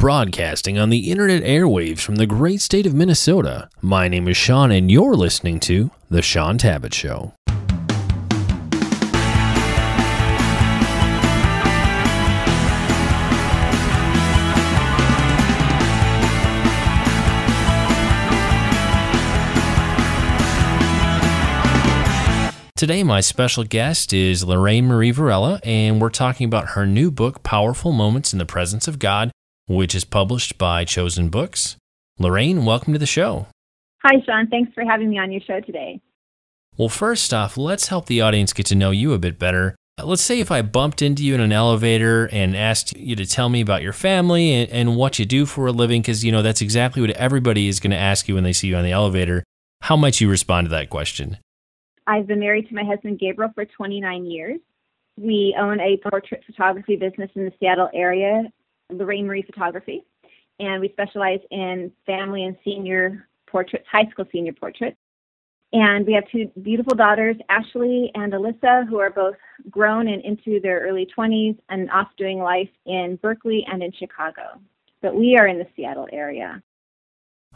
broadcasting on the internet airwaves from the great state of Minnesota. My name is Shaun, and you're listening to The Shaun Tabatt Show. Today, my special guest is Lorraine Marie Varela, and we're talking about her new book, Powerful Moments in the Presence of God, which is published by Chosen Books. Lorraine, welcome to the show. Hi, Shaun. Thanks for having me on your show today. Well, first off, let's help the audience get to know you a bit better. Let's say if I bumped into you in an elevator and asked you to tell me about your family and what you do for a living, because, you know, that's exactly what everybody is going to ask you when they see you on the elevator. How might you respond to that question? I've been married to my husband, Gabriel, for 29 years. We own a portrait photography business in the Seattle area, Lorraine Marie Photography, and we specialize in family and senior portraits, high school senior portraits. And we have two beautiful daughters, Ashley and Alyssa, who are both grown and into their early 20s and off doing life in Berkeley and in Chicago. But we are in the Seattle area.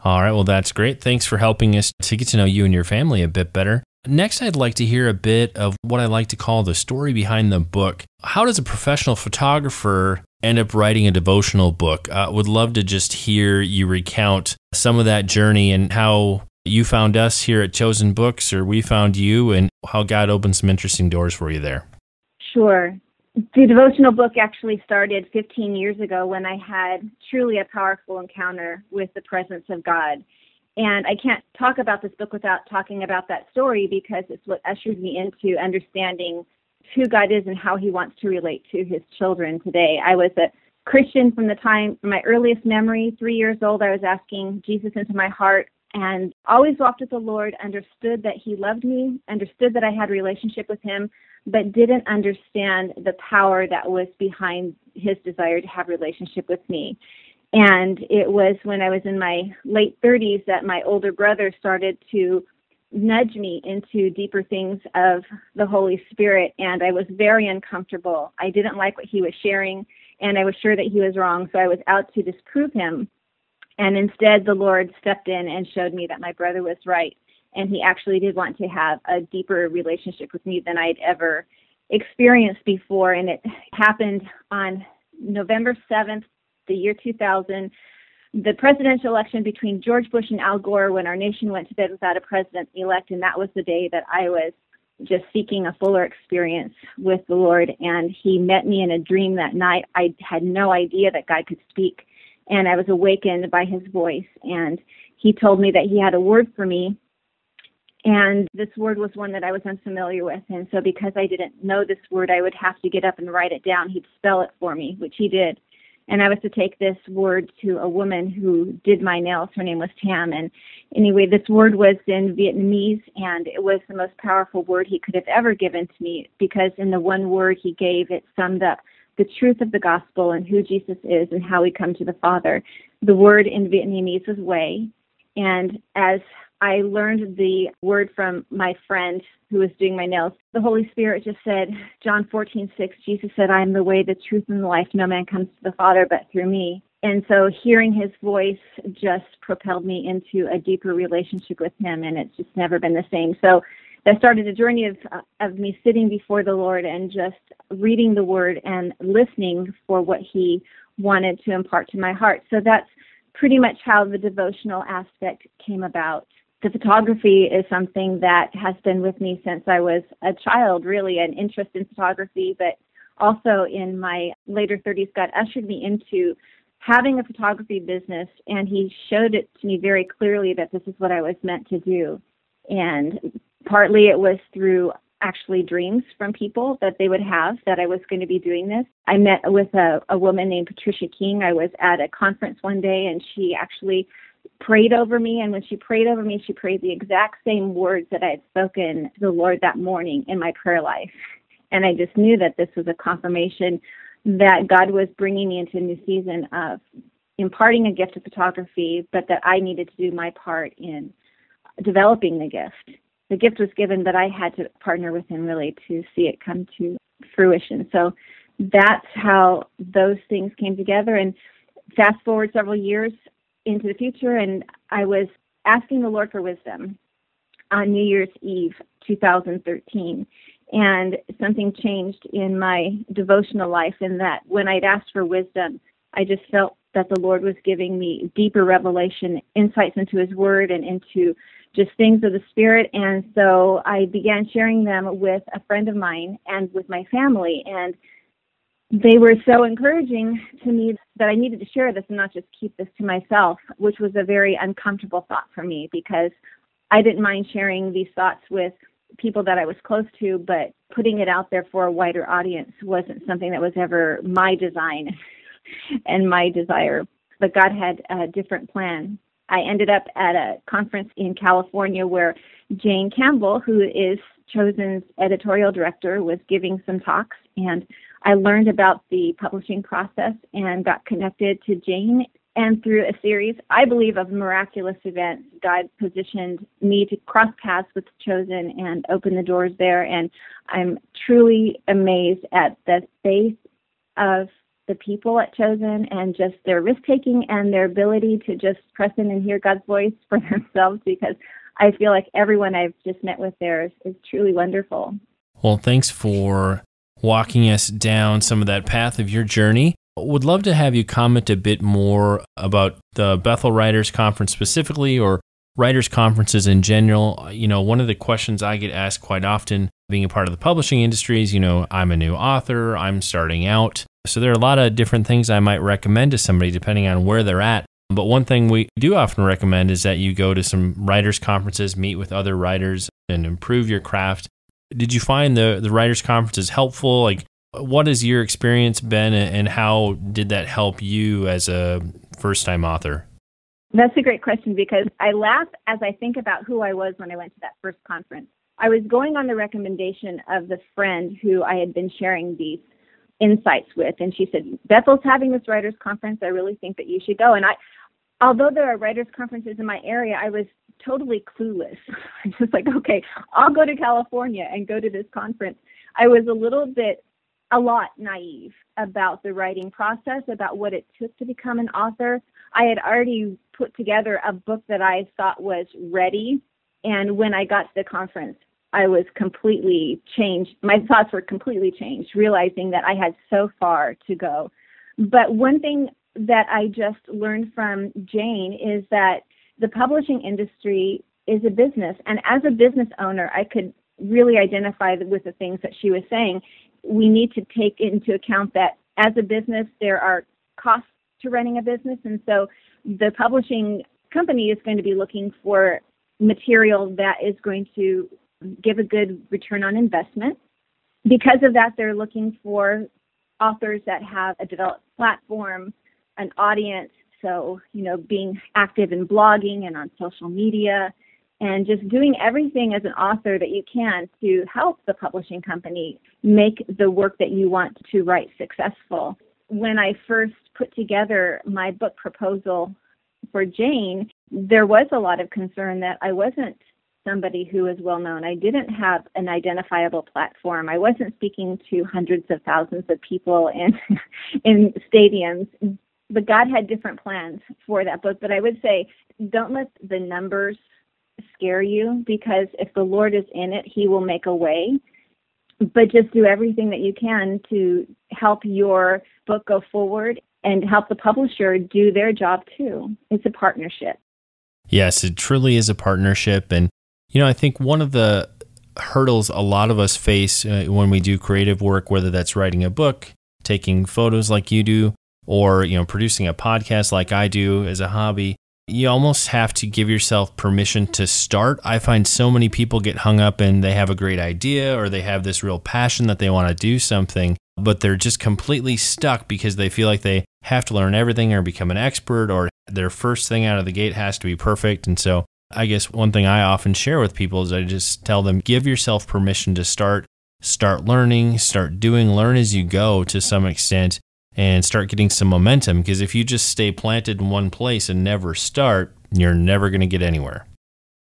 All right, well, that's great. Thanks for helping us to get to know you and your family a bit better. Next, I'd like to hear a bit of what I like to call the story behind the book. How does a professional photographer end up writing a devotional book? I would love to just hear you recount some of that journey and how you found us here at Chosen Books, or we found you, and how God opened some interesting doors for you there. Sure. The devotional book actually started 15 years ago when I had truly a powerful encounter with the presence of God. And I can't talk about this book without talking about that story, because it's what ushered me into understanding who God is and how he wants to relate to his children today. I was a Christian from the time, from my earliest memory, 3 years old. I was asking Jesus into my heart and always walked with the Lord, understood that he loved me, understood that I had a relationship with him, but didn't understand the power that was behind his desire to have a relationship with me. And it was when I was in my late 30s that my older brother started to nudge me into deeper things of the Holy Spirit, and I was very uncomfortable. I didn't like what he was sharing, and I was sure that he was wrong, so I was out to disprove him. And instead, the Lord stepped in and showed me that my brother was right, and he actually did want to have a deeper relationship with me than I'd ever experienced before. And it happened on November 7th, the year 2000, the presidential election between George Bush and Al Gore, when our nation went to bed without a president-elect, and that was the day that I was just seeking a fuller experience with the Lord, and he met me in a dream that night. I had no idea that God could speak, and I was awakened by his voice, and he told me that he had a word for me, and this word was one that I was unfamiliar with, and so because I didn't know this word, I would have to get up and write it down. He'd spell it for me, which he did. And I was to take this word to a woman who did my nails. Her name was Tam. And anyway, this word was in Vietnamese, and it was the most powerful word he could have ever given to me, because in the one word he gave, it summed up the truth of the gospel and who Jesus is and how we come to the Father. The word in Vietnamese was way. And as I learned the word from my friend who was doing my nails, the Holy Spirit just said, John 14:6, Jesus said, I am the way, the truth, and the life. No man comes to the Father but through me. And so hearing his voice just propelled me into a deeper relationship with him, and it's just never been the same. So that started a journey of me sitting before the Lord and just reading the word and listening for what he wanted to impart to my heart. So that's pretty much how the devotional aspect came about. The photography is something that has been with me since I was a child, really, an interest in photography, but also in my later 30s, God ushered me into having a photography business, and he showed it to me very clearly that this is what I was meant to do. And partly it was through actually dreams from people that they would have that I was going to be doing this. I met with a woman named Patricia King. I was at a conference one day, and she actually prayed over me, and when she prayed over me, she prayed the exact same words that I had spoken to the Lord that morning in my prayer life. And I just knew that this was a confirmation that God was bringing me into a new season of imparting a gift of photography, but that I needed to do my part in developing the gift. The gift was given, but I had to partner with him really to see it come to fruition. So that's how those things came together. And Fast forward several years into the future, and I was asking the Lord for wisdom on New Year's Eve, 2013. And something changed in my devotional life in that when I'd asked for wisdom, I just felt that the Lord was giving me deeper revelation, insights into His Word and into just things of the Spirit. And so I began sharing them with a friend of mine and with my family. And they were so encouraging to me that I needed to share this and not just keep this to myself, which was a very uncomfortable thought for me because I didn't mind sharing these thoughts with people that I was close to, but putting it out there for a wider audience wasn't something that was ever my design and my desire. But God had a different plan. I ended up at a conference in California where Jane Campbell, who is Chosen's editorial director, was giving some talks, and I learned about the publishing process and got connected to Jane. And through a series, I believe, of miraculous events, God positioned me to cross paths with Chosen and open the doors there. And I'm truly amazed at the faith of the people at Chosen and just their risk-taking and their ability to just press in and hear God's voice for themselves, because I feel like everyone I've just met with there is truly wonderful. Well, thanks for walking us down some of that path of your journey. Would love to have you comment a bit more about the Bethel Writers Conference specifically, or writers conferences in general. You know, one of the questions I get asked quite often, being a part of the publishing industry, is, you know, I'm a new author, I'm starting out. So there are a lot of different things I might recommend to somebody depending on where they're at. But one thing we do often recommend is that you go to some writers conferences, meet with other writers, and improve your craft. Did you find the writers conferences helpful? Like, what has your experience been, and how did that help you as a first-time author? That's a great question, because I laugh as I think about who I was when I went to that first conference. I was going on the recommendation of the friend who I had been sharing these insights with, and she said, Bethel's having this writers' conference. I really think that you should go. And although there are writers' conferences in my area, I was totally clueless. I was just like, okay, I'll go to California and go to this conference. I was a lot naive about the writing process, about what it took to become an author. I had already put together a book that I thought was ready, and when I got to the conference, I was completely changed. My thoughts were completely changed, realizing that I had so far to go. But one thing that I just learned from Jane is that the publishing industry is a business, and as a business owner, I could really identify with the things that she was saying. We need to take into account that as a business, there are costs to running a business. And so the publishing company is going to be looking for material that is going to give a good return on investment. Because of that, they're looking for authors that have a developed platform, an audience. So, you know, being active in blogging and on social media, and just doing everything as an author that you can to help the publishing company make the work that you want to write successful. When I first put together my book proposal for Jane, there was a lot of concern that I wasn't somebody who was well-known. I didn't have an identifiable platform. I wasn't speaking to hundreds of thousands of people in stadiums. But God had different plans for that book. But I would say, don't let the numbers scare you, because if the Lord is in it, He will make a way. But just do everything that you can to help your book go forward and help the publisher do their job too. It's a partnership. Yes, it truly is a partnership. And, you know, I think one of the hurdles a lot of us face when we do creative work, whether that's writing a book, taking photos like you do, or, you know, producing a podcast like I do as a hobby, you almost have to give yourself permission to start. I find so many people get hung up and they have a great idea, or they have this real passion that they want to do something, but they're just completely stuck because they feel like they have to learn everything or become an expert, or their first thing out of the gate has to be perfect. And so I guess one thing I often share with people is I just tell them, give yourself permission to start learning, start doing, learn as you go to some extent, and start getting some momentum. Because if you just stay planted in one place and never start, you're never going to get anywhere.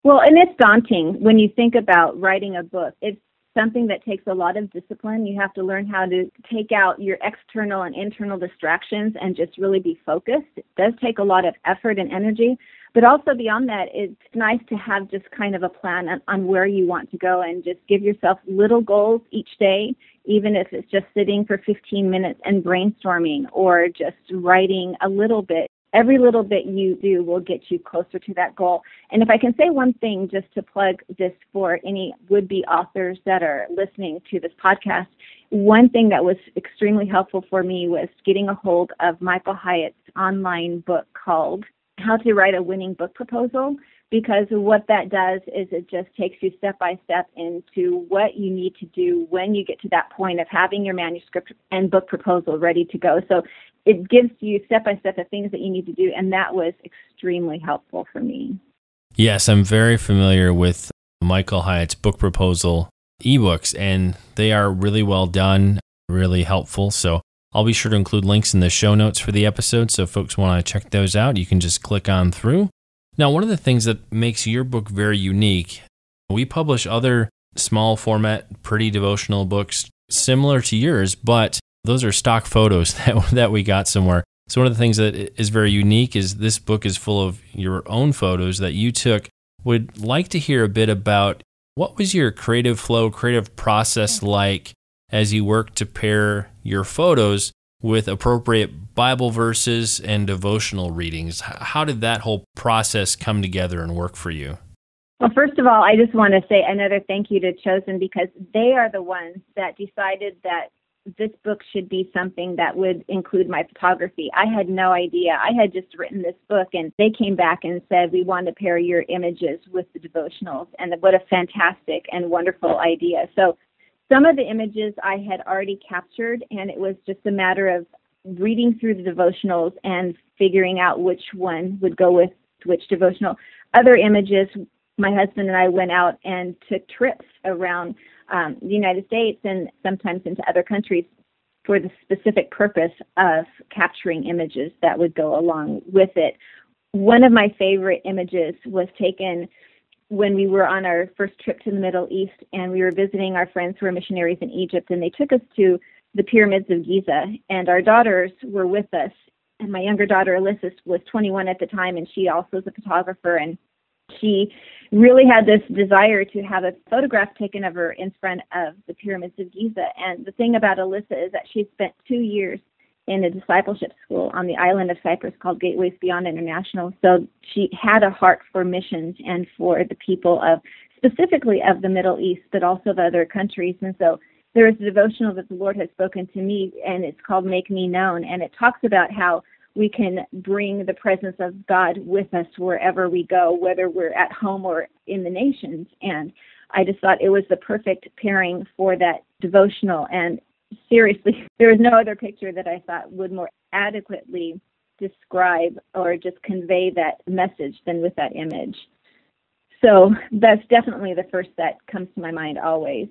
Well, and it's daunting when you think about writing a book. It's something that takes a lot of discipline. You have to learn how to take out your external and internal distractions and just really be focused. It does take a lot of effort and energy. But also beyond that, it's nice to have just kind of a plan on where you want to go and just give yourself little goals each day, even if it's just sitting for 15 minutes and brainstorming or just writing a little bit. Every little bit you do will get you closer to that goal. And if I can say one thing just to plug this for any would-be authors that are listening to this podcast, one thing that was extremely helpful for me was getting a hold of Michael Hyatt's online book called How to Write a Winning Book Proposal, because what that does is it just takes you step by step into what you need to do when you get to that point of having your manuscript and book proposal ready to go. So it gives you step by step the things that you need to do, and that was extremely helpful for me. Yes, I'm very familiar with Michael Hyatt's book proposal ebooks, and they are really well done, really helpful. So I'll be sure to include links in the show notes for the episode, so if folks want to check those out, you can just click on through. Now, one of the things that makes your book very unique, we publish other small format, pretty devotional books similar to yours, but those are stock photos that we got somewhere. So one of the things that is very unique is this book is full of your own photos that you took. Would like to hear a bit about what was your creative flow, creative process like as you work to pair your photos with appropriate Bible verses and devotional readings. How did that whole process come together and work for you? Well, first of all, I just want to say another thank you to Chosen, because they are the ones that decided that this book should be something that would include my photography. I had no idea. I had just written this book, and they came back and said, we want to pair your images with the devotionals. And what a fantastic and wonderful idea. So some of the images I had already captured, and it was just a matter of reading through the devotionals and figuring out which one would go with which devotional. Other images, my husband and I went out and took trips around the United States and sometimes into other countries for the specific purpose of capturing images that would go along with it. One of my favorite images was taken when we were on our first trip to the Middle East, and we were visiting our friends who were missionaries in Egypt, and they took us to the pyramids of Giza, and our daughters were with us. And my younger daughter, Alyssa, was 21 at the time, and she also is a photographer, and she really had this desire to have a photograph taken of her in front of the pyramids of Giza. And the thing about Alyssa is that she spent 2 years in a discipleship school on the island of Cyprus called Gateways Beyond International. So she had a heart for missions and for the people of, specifically of the Middle East, but also of other countries. And so there is a devotional that the Lord has spoken to me, and it's called Make Me Known. And it talks about how we can bring the presence of God with us wherever we go, whether we're at home or in the nations. And I just thought it was the perfect pairing for that devotional. And seriously, there was no other picture that I thought would more adequately describe or just convey that message than with that image. So that's definitely the first that comes to my mind always.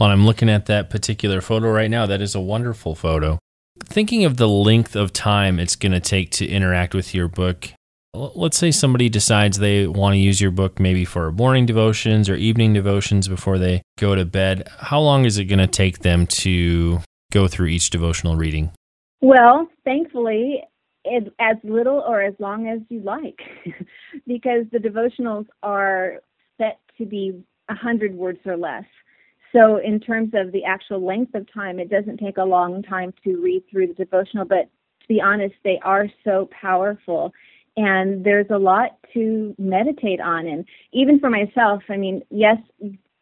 Well, I'm looking at that particular photo right now. That is a wonderful photo. Thinking of the length of time it's going to take to interact with your book, let's say somebody decides they want to use your book maybe for morning devotions or evening devotions before they go to bed. How long is it going to take them to go through each devotional reading? Well, thankfully, it's as little or as long as you like, because the devotionals are set to be 100 words or less. So in terms of the actual length of time, it doesn't take a long time to read through the devotional, but to be honest, they are so powerful. And there's a lot to meditate on. And even for myself, I mean, yes,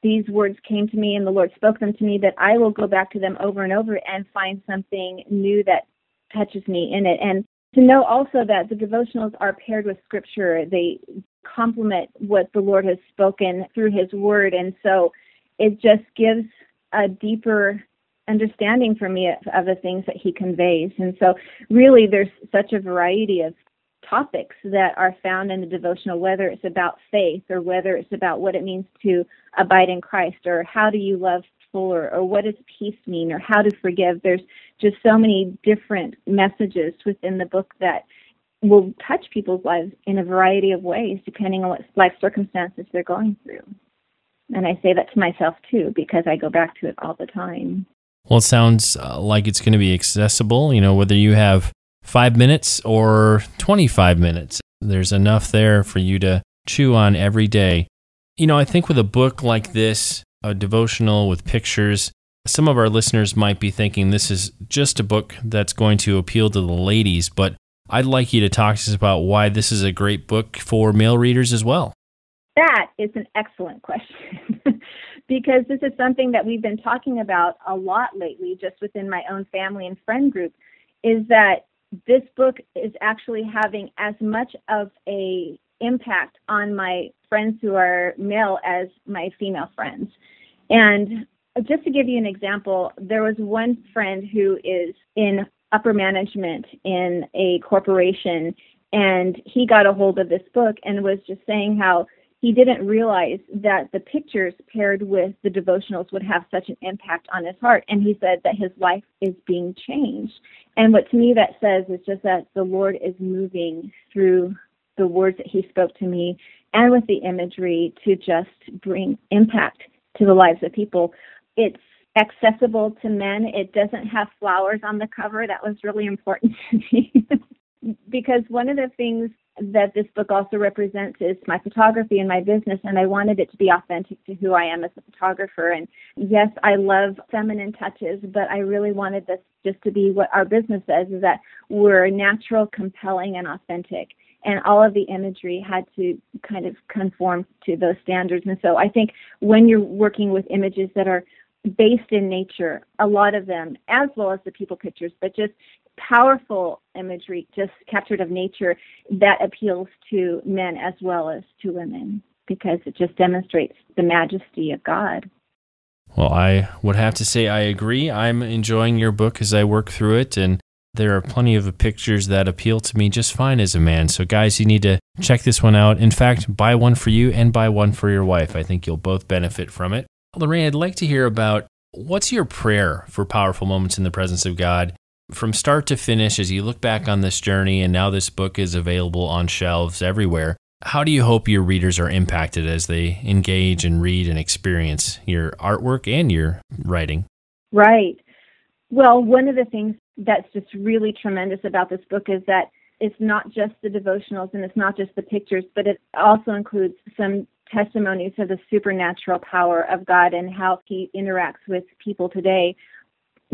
these words came to me and the Lord spoke them to me, that I will go back to them over and over and find something new that touches me in it. And to know also that the devotionals are paired with Scripture. They complement what the Lord has spoken through His Word. And so it just gives a deeper understanding for me of the things that He conveys. And so really there's such a variety of topics that are found in the devotional, whether it's about faith or whether it's about what it means to abide in Christ, or how do you love fuller, or what does peace mean, or how to forgive. There's just so many different messages within the book that will touch people's lives in a variety of ways, depending on what life circumstances they're going through. And I say that to myself, too, because I go back to it all the time. Well, it sounds like it's going to be accessible, you know, whether you have 5 minutes or 25 minutes. There's enough there for you to chew on every day. You know, I think with a book like this, a devotional with pictures, some of our listeners might be thinking this is just a book that's going to appeal to the ladies, but I'd like you to talk to us about why this is a great book for male readers as well. That is an excellent question because this is something that we've been talking about a lot lately, just within my own family and friend group, is that this book is actually having as much of an impact on my friends who are male as my female friends. And just to give you an example, there was one friend who is in upper management in a corporation, and he got a hold of this book and was just saying how he didn't realize that the pictures paired with the devotionals would have such an impact on his heart. And he said that his life is being changed. And what to me that says is just that the Lord is moving through the words that he spoke to me and with the imagery to just bring impact to the lives of people. It's accessible to men. It doesn't have flowers on the cover. That was really important to me. Because one of the things that this book also represents is my photography and my business, and I wanted it to be authentic to who I am as a photographer. And yes, I love feminine touches, but I really wanted this just to be what our business says, is that we're natural, compelling, and authentic. And all of the imagery had to kind of conform to those standards. And so I think when you're working with images that are based in nature, a lot of them, as well as the people pictures, but just powerful imagery just captured of nature that appeals to men as well as to women, because it just demonstrates the majesty of God. Well, I would have to say I agree. I'm enjoying your book as I work through it, and there are plenty of pictures that appeal to me just fine as a man. So guys, you need to check this one out. In fact, buy one for you and buy one for your wife. I think you'll both benefit from it. Lorraine, I'd like to hear about what's your prayer for powerful moments in the presence of God from start to finish, as you look back on this journey, and now this book is available on shelves everywhere. How do you hope your readers are impacted as they engage and read and experience your artwork and your writing? Right. Well, one of the things that's just really tremendous about this book is that it's not just the devotionals and it's not just the pictures, but it also includes some testimonies of the supernatural power of God and how he interacts with people today.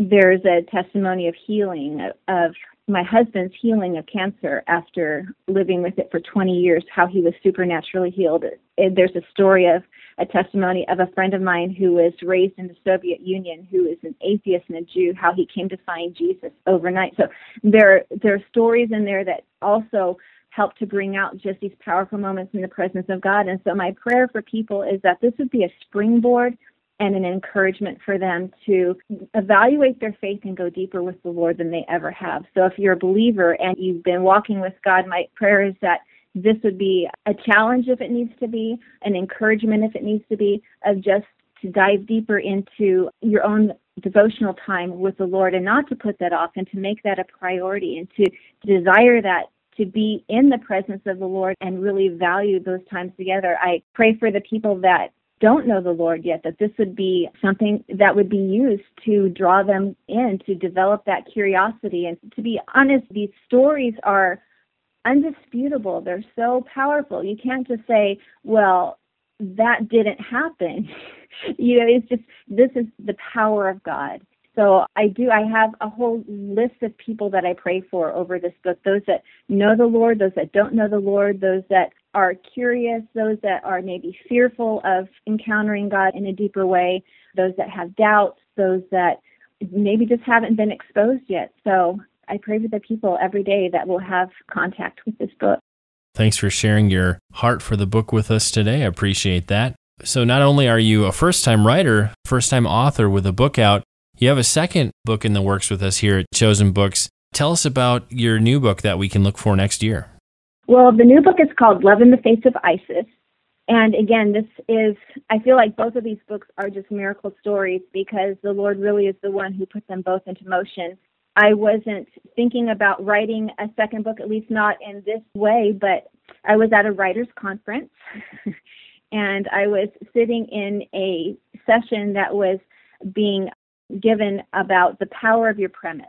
There's a testimony of healing, of my husband's healing of cancer after living with it for 20 years, how he was supernaturally healed. There's a story of a testimony of a friend of mine who was raised in the Soviet Union, who is an atheist and a Jew, how he came to find Jesus overnight. So there are stories in there that also help to bring out just these powerful moments in the presence of God. And so my prayer for people is that this would be a springboard and an encouragement for them to evaluate their faith and go deeper with the Lord than they ever have. So if you're a believer and you've been walking with God, my prayer is that this would be a challenge if it needs to be, an encouragement if it needs to be, of just to dive deeper into your own devotional time with the Lord and not to put that off and to make that a priority and to desire that, to be in the presence of the Lord and really value those times together. I pray for the people that don't know the Lord yet, that this would be something that would be used to draw them in, to develop that curiosity. And to be honest, these stories are undisputable. They're so powerful. You can't just say, well, that didn't happen. You know, it's just, this is the power of God. So I have a whole list of people that I pray for over this book, those that know the Lord, those that don't know the Lord, those that are curious, those that are maybe fearful of encountering God in a deeper way, those that have doubts, those that maybe just haven't been exposed yet. So I pray for the people every day that will have contact with this book. Thanks for sharing your heart for the book with us today. I appreciate that. So not only are you a first-time writer, first-time author with a book out, you have a second book in the works with us here at Chosen Books. Tell us about your new book that we can look for next year. Well, the new book is called Love in the Face of ISIS. And again, this is, I feel like both of these books are just miracle stories because the Lord really is the one who put them both into motion. I wasn't thinking about writing a second book, at least not in this way, but I was at a writer's conference and I was sitting in a session that was being given about the power of your premise.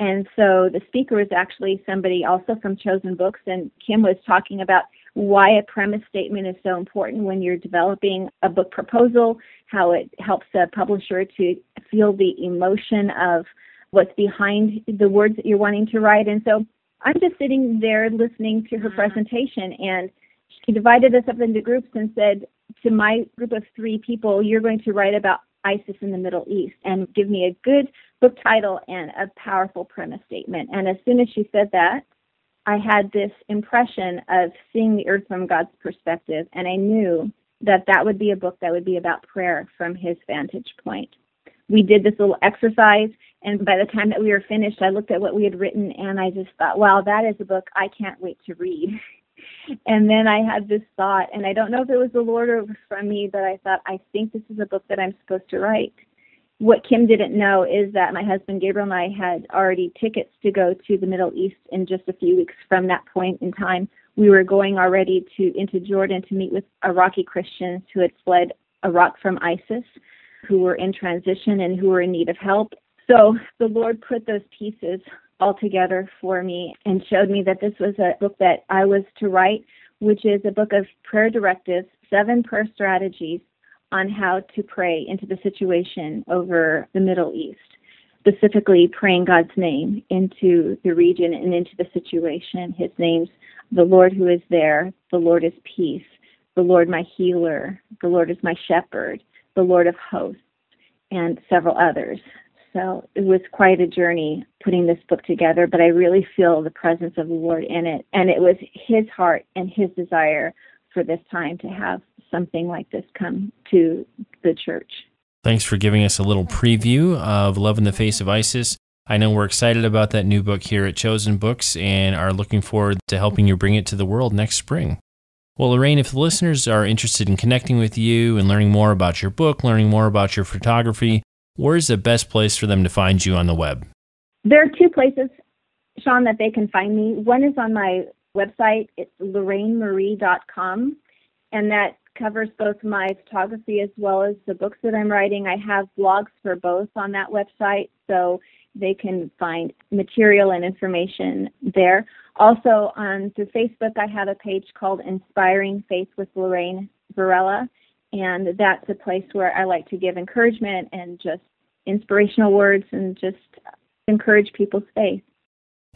And so the speaker was actually somebody also from Chosen Books, and Kim was talking about why a premise statement is so important when you're developing a book proposal, how it helps a publisher to feel the emotion of what's behind the words that you're wanting to write. And so I'm just sitting there listening to her presentation, and she divided us up into groups and said to my group of three people, you're going to write about ISIS in the Middle East and give me a good book title and a powerful premise statement. And as soon as she said that, I had this impression of seeing the earth from God's perspective, and I knew that that would be a book that would be about prayer from his vantage point. We did this little exercise, and by the time that we were finished, I looked at what we had written, and I just thought, wow, that is a book I can't wait to read. And then I had this thought, and I don't know if it was the Lord or it was from me, but I thought, I think this is a book that I'm supposed to write. What Kim didn't know is that my husband Gabriel and I had already tickets to go to the Middle East in just a few weeks from that point in time. We were going already into Jordan to meet with Iraqi Christians who had fled Iraq from ISIS, who were in transition and who were in need of help. So the Lord put those pieces all together for me and showed me that this was a book that I was to write, which is a book of prayer directives, 7 prayer strategies on how to pray into the situation over the Middle East, specifically praying God's name into the region and into the situation. His name's the Lord who is there, the Lord is peace, the Lord my healer, the Lord is my shepherd, the Lord of hosts, and several others. So it was quite a journey putting this book together, but I really feel the presence of the Lord in it. And it was his heart and his desire for this time to have something like this come to the church. Thanks for giving us a little preview of Love in the Face of ISIS. I know we're excited about that new book here at Chosen Books and are looking forward to helping you bring it to the world next spring. Well, Lorraine, if the listeners are interested in connecting with you and learning more about your book, learning more about your photography, where's the best place for them to find you on the web? There are two places, Shaun, that they can find me. One is on my website. It's LorraineMarie.com, and that covers both my photography as well as the books that I'm writing. I have blogs for both on that website, so they can find material and information there. Also, through Facebook, I have a page called Inspiring Faith with Lorraine Varela, and that's a place where I like to give encouragement and just inspirational words and just encourage people's faith.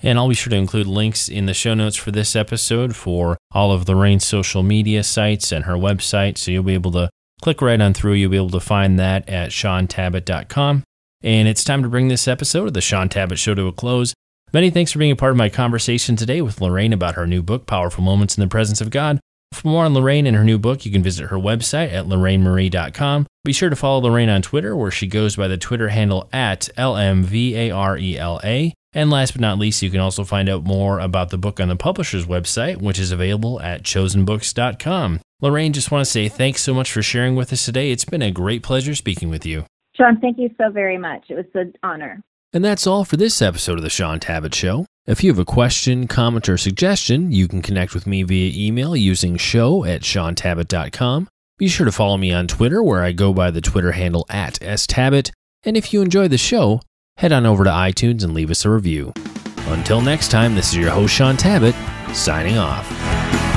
And I'll be sure to include links in the show notes for this episode for all of Lorraine's social media sites and her website. So you'll be able to click right on through. You'll be able to find that at ShaunTabatt.com. And it's time to bring this episode of The Shaun Tabatt Show to a close. Many thanks for being a part of my conversation today with Lorraine about her new book, Powerful Moments in the Presence of God. For more on Lorraine and her new book, you can visit her website at LorraineMarie.com. Be sure to follow Lorraine on Twitter, where she goes by the Twitter handle at LMVARELA. And last but not least, you can also find out more about the book on the publisher's website, which is available at chosenbooks.com. Lorraine, just want to say thanks so much for sharing with us today. It's been a great pleasure speaking with you. Shaun, thank you so very much. It was an honor. And that's all for this episode of The Shaun Tabatt Show. If you have a question, comment, or suggestion, you can connect with me via email using show@ShaunTabatt.com. Be sure to follow me on Twitter, where I go by the Twitter handle at STabbit. And if you enjoy the show, head on over to iTunes and leave us a review. Until next time, this is your host, Shaun Tabatt, signing off.